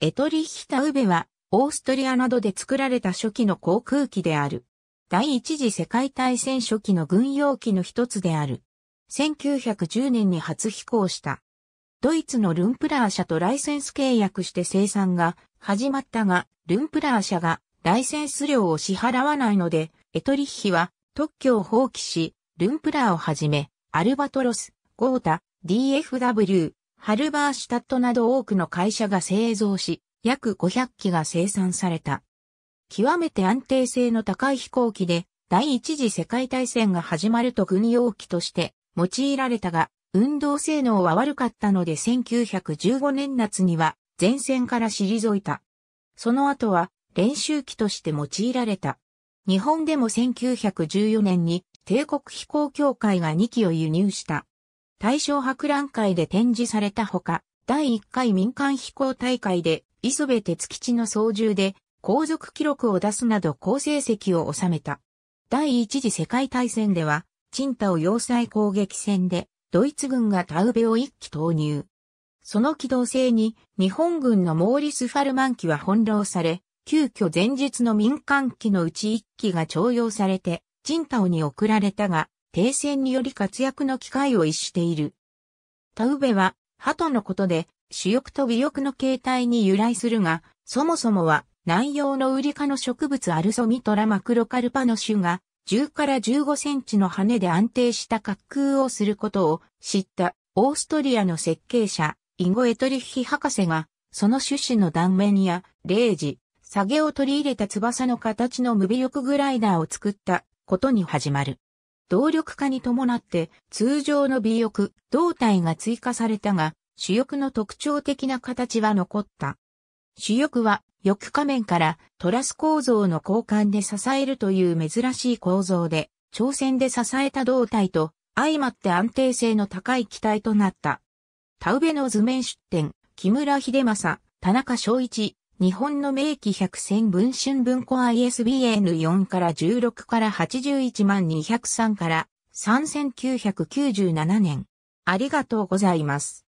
エトリヒタウベは、オーストリアなどで作られた初期の航空機である。第一次世界大戦初期の軍用機の一つである。1910年に初飛行した。ドイツのルンプラー社とライセンス契約して生産が始まったが、ルンプラー社がライセンス料を支払わないので、エトリッヒは特許を放棄し、ルンプラーをはじめ、アルバトロス、ゴータ、DFW、ハルバーシュタットなど多くの会社が製造し、約500機が生産された。極めて安定性の高い飛行機で、第一次世界大戦が始まると軍用機として用いられたが、運動性能は悪かったので1915年夏には前線から退いた。その後は練習機として用いられた。日本でも1914年に帝国飛行協会が2機を輸入した。大正博覧会で展示されたほか、第1回民間飛行大会で磯部鉄吉の操縦で、航続記録を出すなど好成績を収めた。第一次世界大戦では、青島要塞攻撃戦で、ドイツ軍がタウベを1機投入。その機動性に、日本軍のモーリス・ファルマン機は翻弄され、急遽前日の民間機のうち1機が徴用されて、青島に送られたが、停戦により活躍の機会を逸している。タウベは、鳩のことで、主翼と尾翼の形態に由来するが、そもそもは、南洋のウリ科の植物アルソミトラマクロカルパの種が10から15センチの羽で安定した滑空をすることを知ったオーストリアの設計者イゴ・エトリッヒ博士がその種子の断面や0時下げを取り入れた翼の形の無尾翼グライダーを作ったことに始まる。動力化に伴って通常の尾翼胴体が追加されたが主翼の特徴的な形は残った。主翼は翼下面からトラス構造の交換で支えるという珍しい構造で、挑戦で支えた胴体と相まって安定性の高い機体となった。タウベの図面出展、木村秀正、田中正一、日本の明紀100選文春文庫 ISBN4 から16から81203から3997年。ありがとうございます。